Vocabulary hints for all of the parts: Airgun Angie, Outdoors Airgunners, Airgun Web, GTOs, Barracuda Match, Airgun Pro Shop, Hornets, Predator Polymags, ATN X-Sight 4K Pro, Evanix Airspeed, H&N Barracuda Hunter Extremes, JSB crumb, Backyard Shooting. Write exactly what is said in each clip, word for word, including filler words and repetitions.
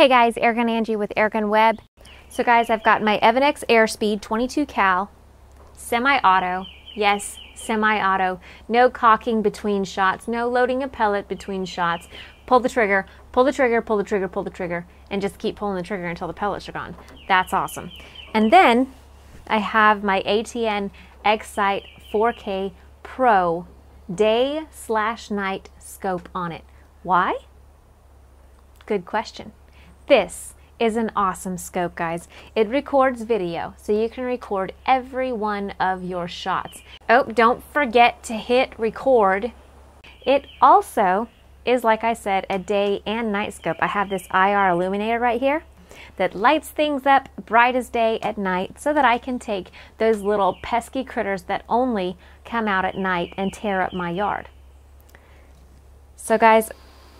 Hey guys, Airgun Angie with Airgun Web. So guys, I've got my Evanix Airspeed twenty-two cal, semi-auto, yes, semi-auto, no cocking between shots, no loading a pellet between shots. Pull the trigger, pull the trigger, pull the trigger, pull the trigger, and just keep pulling the trigger until the pellets are gone. That's awesome. And then I have my A T N X-Sight four K Pro day slash night scope on it. Why? Good question. This is an awesome scope, guys. It records video, so you can record every one of your shots. Oh, don't forget to hit record. It also is, like I said, a day and night scope. I have this I R illuminator right here that lights things up bright as day at night so that I can take those little pesky critters that only come out at night and tear up my yard. So guys,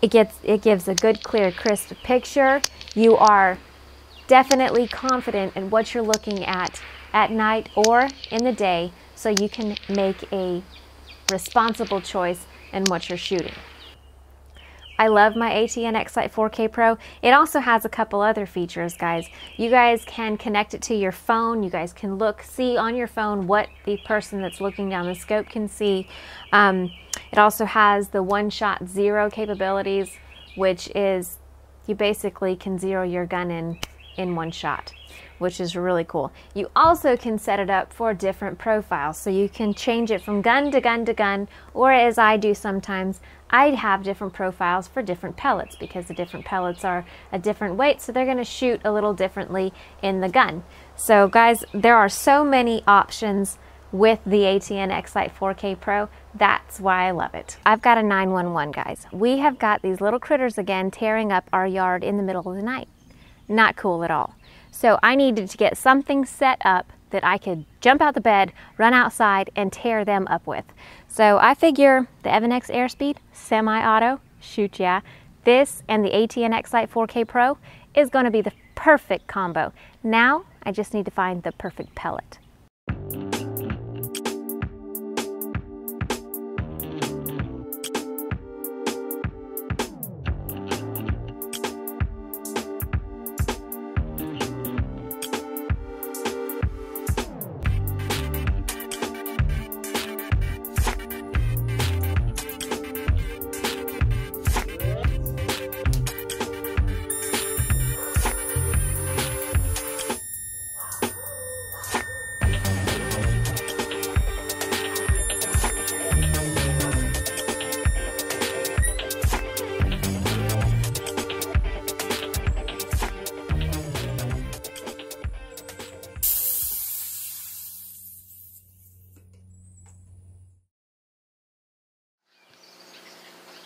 it gets it gives a good, clear, crisp picture. You are definitely confident in what you're looking at at night or in the day, so you can make a responsible choice in what you're shooting. I love my A T N X-Sight four K Pro. It also has a couple other features, guys. You guys can connect it to your phone. You guys can look, see on your phone what the person that's looking down the scope can see. Um, it also has the one-shot zero capabilities, which is you basically can zero your gun in in one shot, which is really cool. You also can set it up for different profiles, so you can change it from gun to gun to gun, or as I do sometimes, I have different profiles for different pellets because the different pellets are a different weight, so they're going to shoot a little differently in the gun. So guys, there are so many options with the A T N X-Sight four K Pro. That's why I love it. I've got a nine one one, guys. We have got these little critters again tearing up our yard in the middle of the night. Not cool at all. So I needed to get something set up that I could jump out the bed, run outside, and tear them up with. So I figure the Evanix Airspeed, semi-auto, shoot yeah, this and the A T N X-Sight four K Pro is gonna be the perfect combo. Now I just need to find the perfect pellet.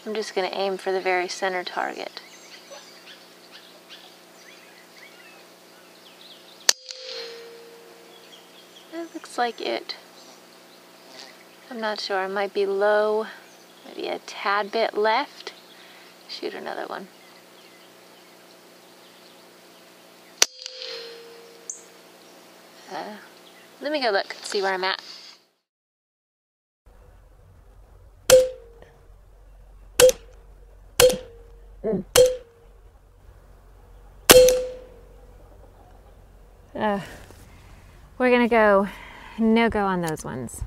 I'm just going to aim for the very center target. That looks like it. I'm not sure, I might be low, maybe a tad bit left. Shoot another one. Uh, let me go look, see where I'm at. Uh, we're gonna go no go on those ones.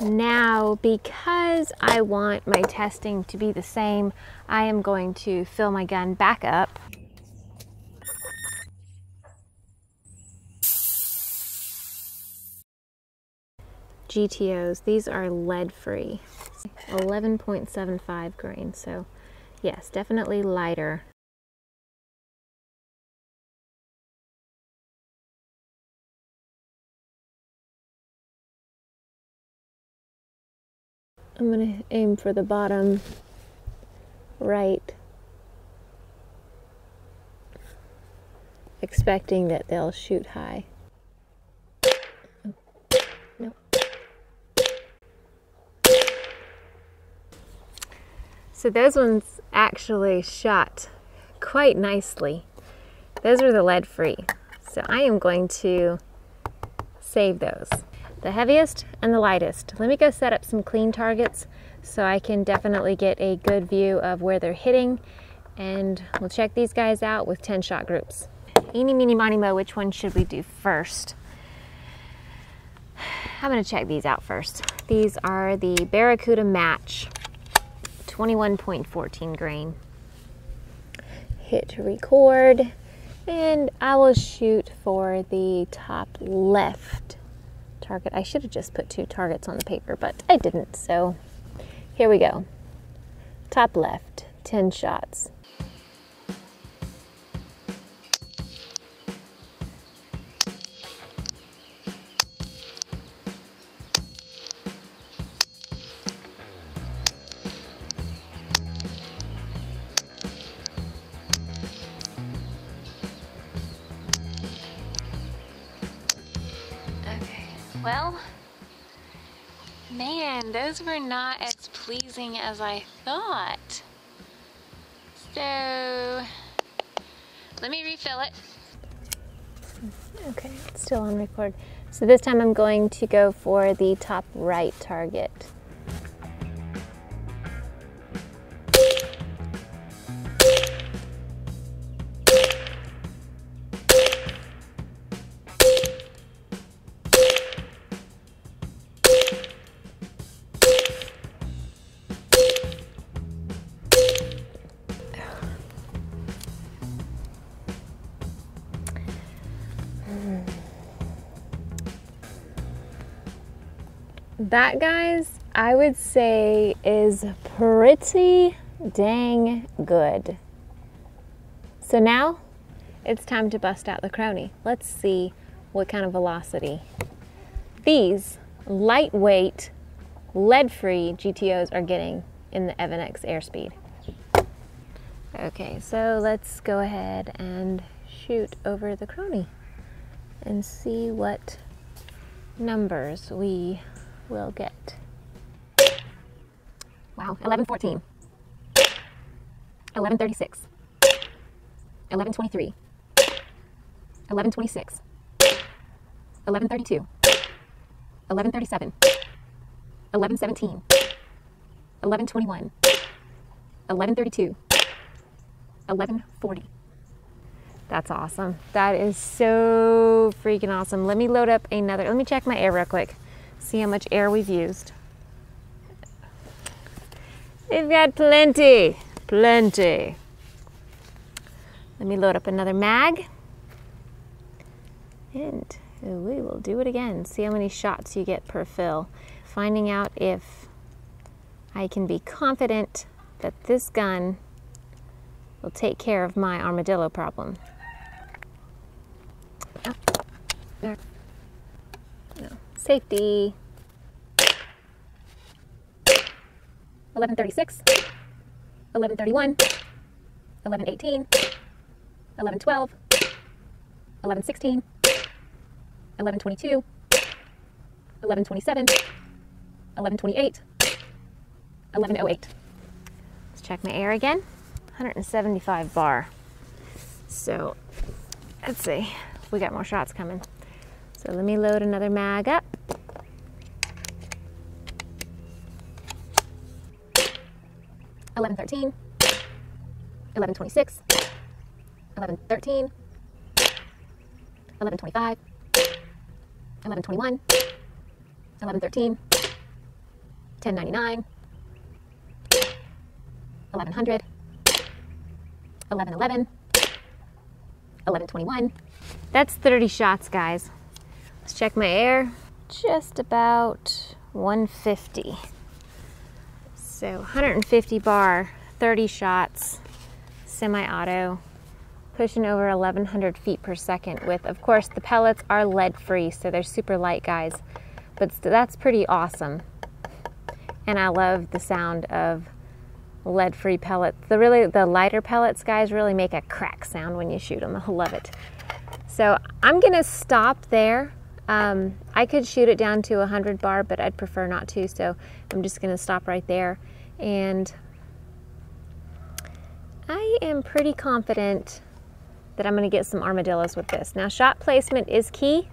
Now, because I want my testing to be the same, I am going to fill my gun back up. G T Os, these are lead free, eleven point seven five grain, so yes, definitely lighter. I'm going to aim for the bottom right, expecting that they'll shoot high. No. So those ones actually shot quite nicely. Those are the lead free. So I am going to save those. The heaviest and the lightest. Let me go set up some clean targets so I can definitely get a good view of where they're hitting and we'll check these guys out with ten shot groups. Eeny, meeny, miny, moe, which one should we do first? I'm gonna check these out first. These are the Barracuda Match, twenty-one point one four grain. Hit record, and I will shoot for the top left target. I should have just put two targets on the paper, but I didn't, so here we go. Top left, ten shots. Well, man, those were not as pleasing as I thought. So, let me refill it. Okay, it's still on record. So this time I'm going to go for the top right target. That, guys, I would say is pretty dang good. So now it's time to bust out the crony. Let's see what kind of velocity. These lightweight, lead-free G T Os are getting in the Evanix Airspeed. Okay, so let's go ahead and shoot over the crony and see what numbers we will get. Wow, eleven fourteen, eleven thirty-six, eleven twenty-three, eleven twenty-six, eleven thirty-two, eleven thirty-seven, eleven seventeen, eleven twenty-one, eleven thirty-two, eleven forty. That's awesome. That is so freaking awesome. Let me load up another. Let me check my air real quick. See how much air we've used. We've got plenty, plenty. Let me load up another mag. And we will do it again. See how many shots you get per fill. Finding out if I can be confident that this gun will take care of my armadillo problem. Oh. There. Safety. eleven thirty-six, eleven thirty-one, eleven eighteen, eleven twelve, eleven sixteen, eleven twenty-two, eleven twenty-seven, eleven twenty-eight, eleven oh eight. Let's check my air again. one seventy-five bar. So let's see, we got more shots coming. So let me load another mag up. eleven thirteen, eleven twenty-six, eleven thirteen, eleven twenty-five, eleven twenty-one, eleven thirteen, ten ninety-nine, eleven hundred, eleven eleven, eleven twenty-one. That's thirty shots, guys. Let's check my air. Just about one fifty. So one fifty bar, thirty shots, semi-auto, pushing over eleven hundred feet per second with, of course, the pellets are lead-free, so they're super light, guys. But that's pretty awesome. And I love the sound of lead-free pellets. The really, the lighter pellets, guys, really make a crack sound when you shoot them. I love it. So I'm gonna stop there. Um, I could shoot it down to one hundred bar, but I'd prefer not to, so I'm just going to stop right there. And I am pretty confident that I'm going to get some armadillos with this. Now, shot placement is key,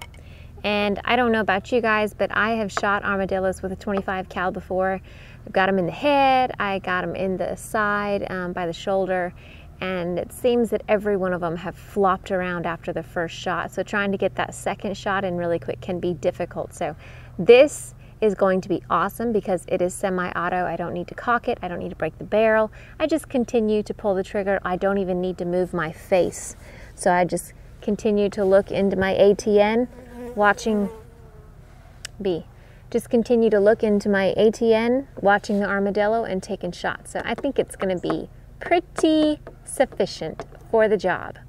and I don't know about you guys, but I have shot armadillos with a twenty-five cal before. I've got them in the head, I got them in the side, um, by the shoulder, and it seems that every one of them have flopped around after the first shot. So trying to get that second shot in really quick can be difficult. So this is going to be awesome because it is semi-auto. I don't need to cock it. I don't need to break the barrel. I just continue to pull the trigger. I don't even need to move my face. So I just continue to look into my A T N, watching B. Just continue to look into my A T N, watching the armadillo and taking shots. So I think it's gonna be pretty sufficient for the job.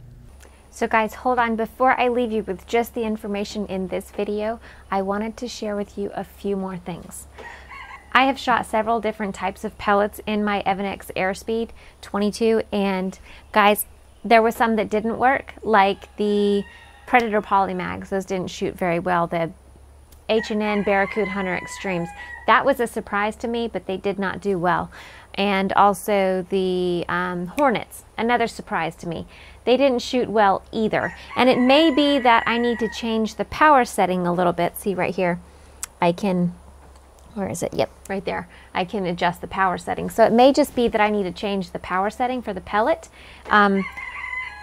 So guys, hold on. Before I leave you with just the information in this video, I wanted to share with you a few more things. I have shot several different types of pellets in my Evanix Airspeed twenty-two, and guys, there were some that didn't work, like the Predator Polymags. Those didn't shoot very well. The H and N Barracuda Hunter Extremes, that was a surprise to me, but they did not do well. And also the um, Hornets, another surprise to me. They didn't shoot well either. And it may be that I need to change the power setting a little bit. See right here, I can, where is it? Yep, right there. I can adjust the power setting. So it may just be that I need to change the power setting for the pellet. Um,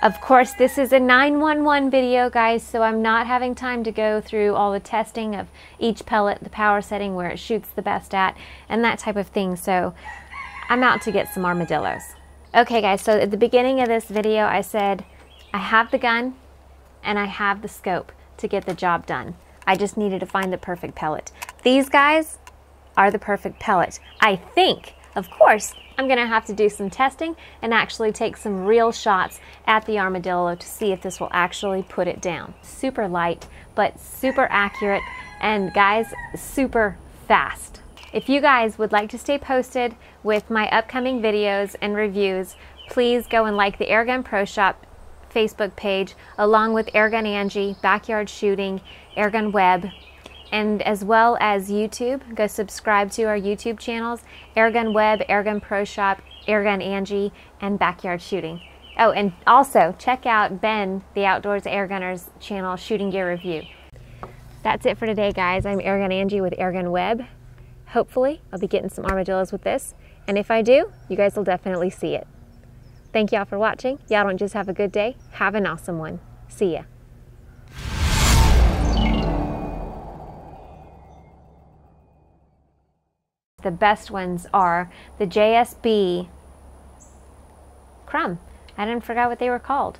Of course, this is a nine one one video, guys, so I'm not having time to go through all the testing of each pellet, the power setting, where it shoots the best at, and that type of thing. So I'm out to get some armadillos. Okay, guys, so at the beginning of this video, I said I have the gun and I have the scope to get the job done. I just needed to find the perfect pellet. These guys are the perfect pellet, I think. Of course, I'm gonna have to do some testing and actually take some real shots at the armadillo to see if this will actually put it down. Super light, but super accurate, and guys, super fast. If you guys would like to stay posted with my upcoming videos and reviews, please go and like the Airgun Pro Shop Facebook page, along with Airgun Angie, Backyard Shooting, Airgun Web, and as well as YouTube. Go subscribe to our YouTube channels, Airgun Web, Airgun Pro Shop, Airgun Angie, and Backyard Shooting. Oh, and also check out Ben, the Outdoors Airgunners channel, Shooting Gear Review. That's it for today, guys. I'm Airgun Angie with Airgun Web. Hopefully, I'll be getting some armadillos with this, and if I do, you guys will definitely see it. Thank y'all for watching. Y'all don't just have a good day, have an awesome one. See ya. The best ones are the J S B crumb. I didn't forget what they were called.